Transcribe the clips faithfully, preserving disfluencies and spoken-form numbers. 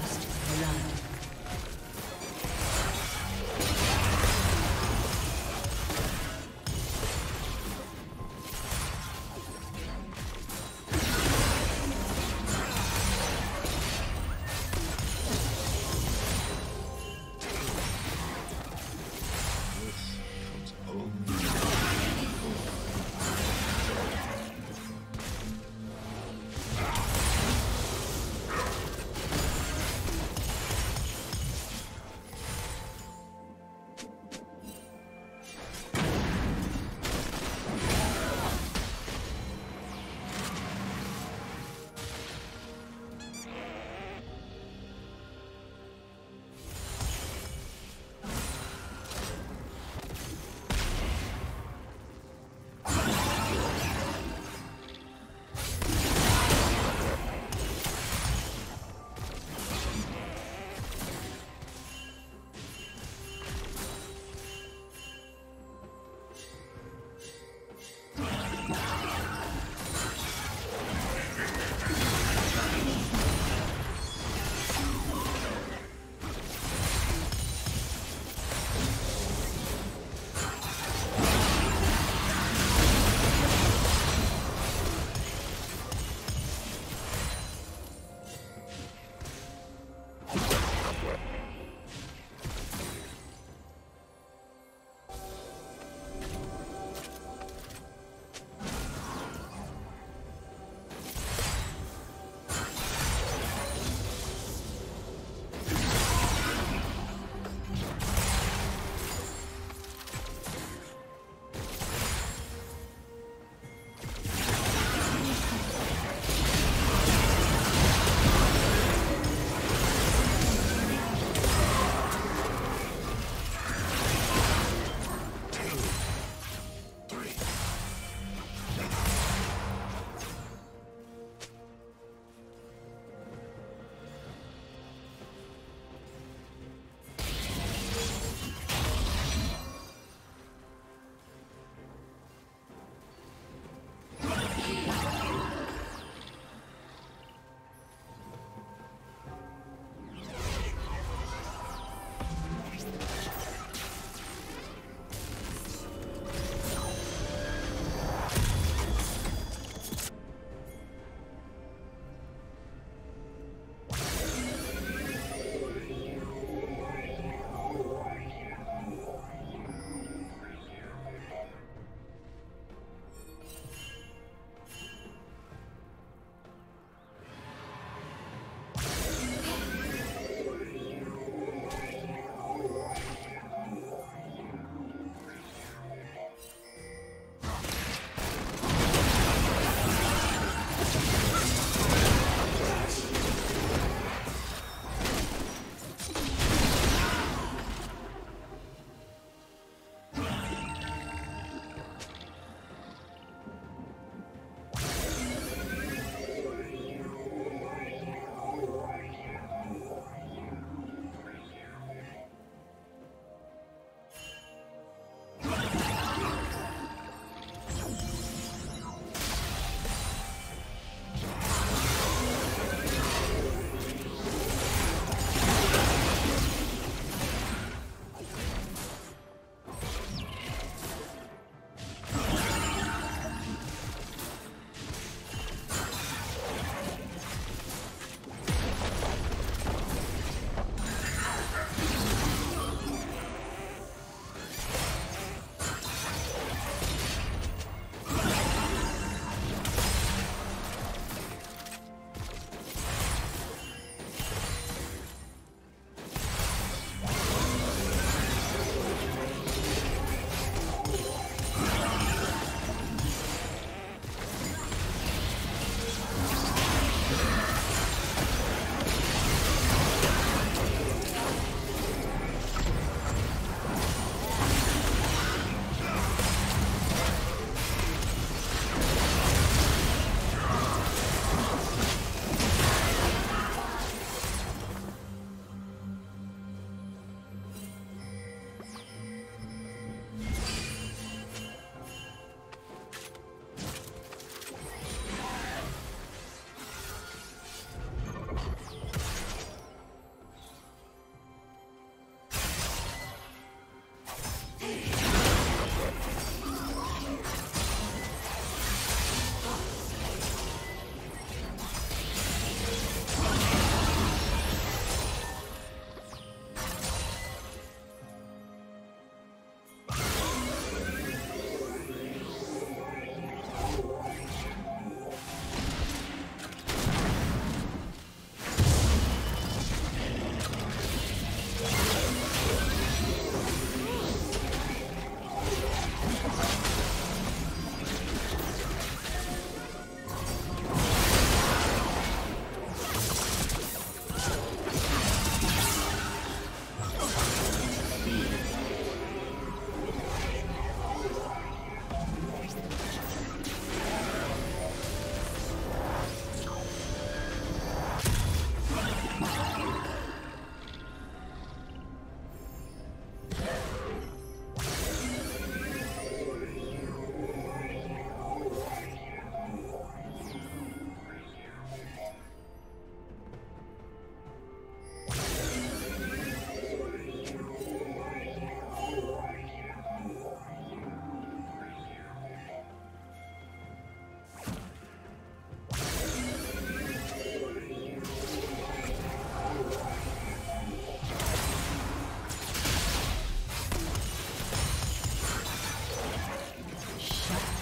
First blood.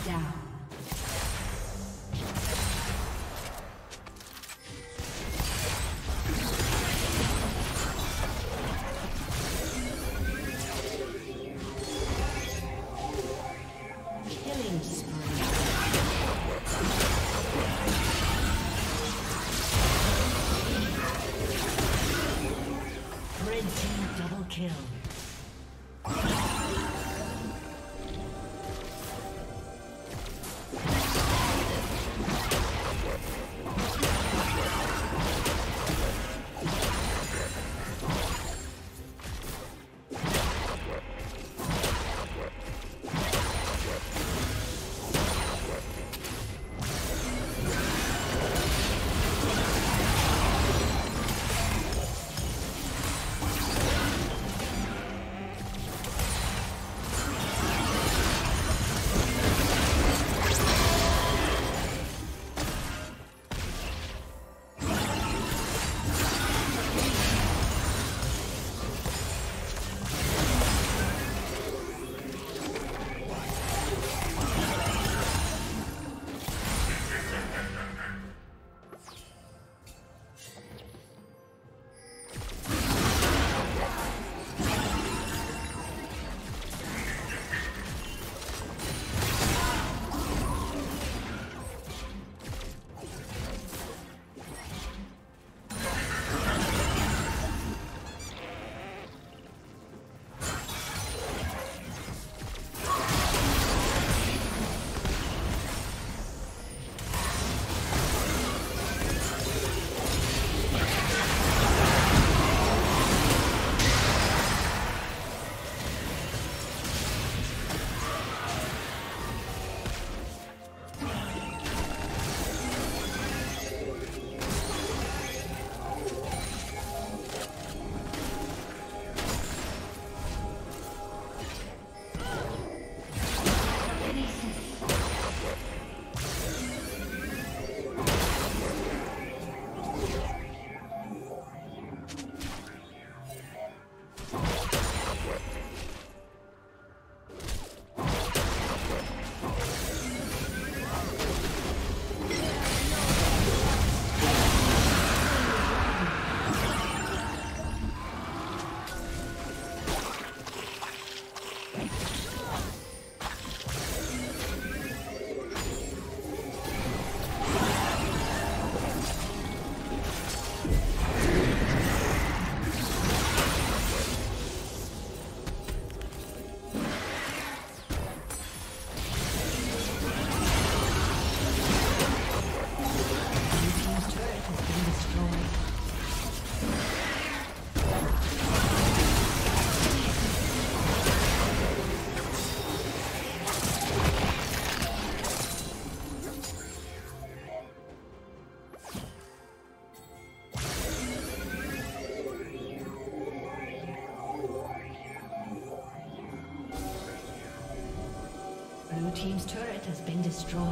down. Blue team's turret has been destroyed.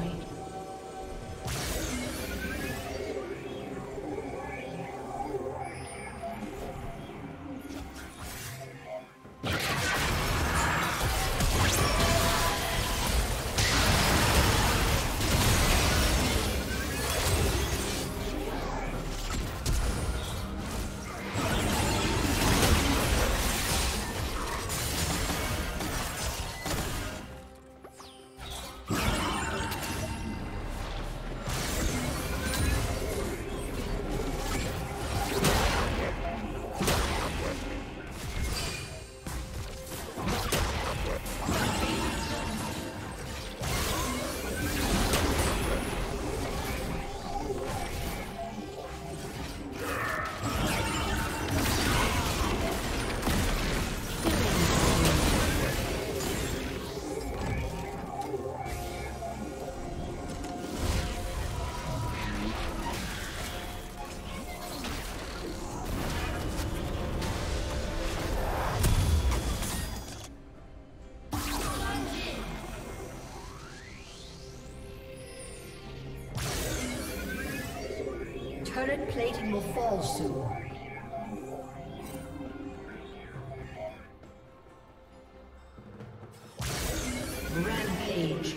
Current plating will fall soon. Rampage.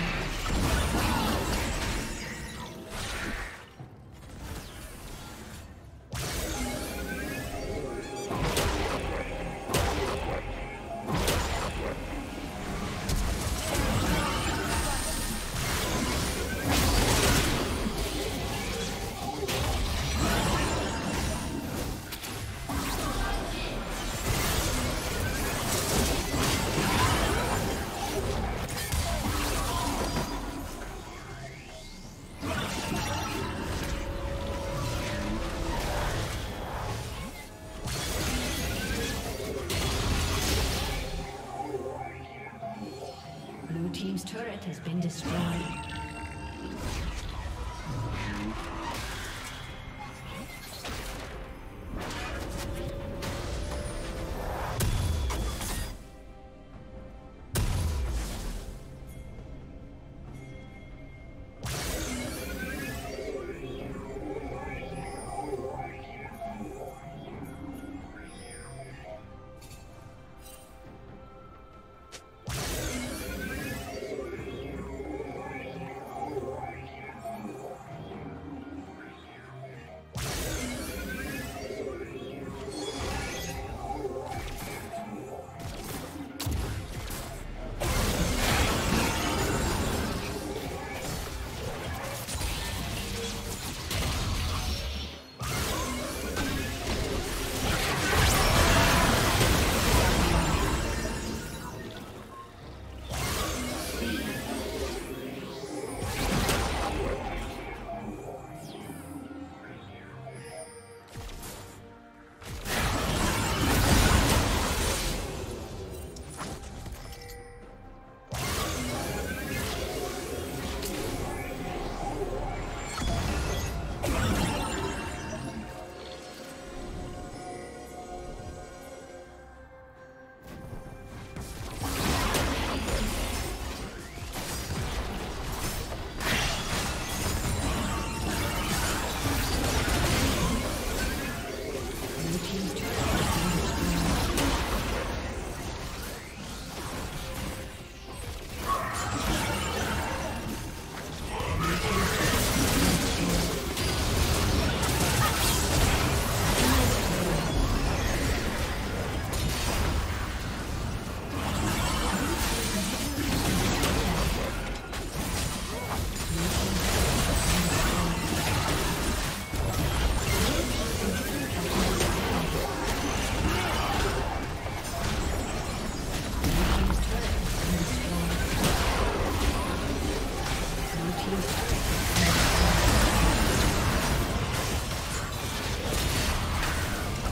Team's turret has been destroyed. A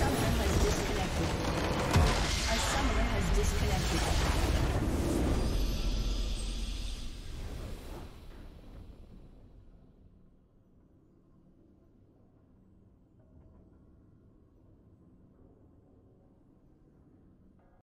summoner has disconnected. A summoner has disconnected.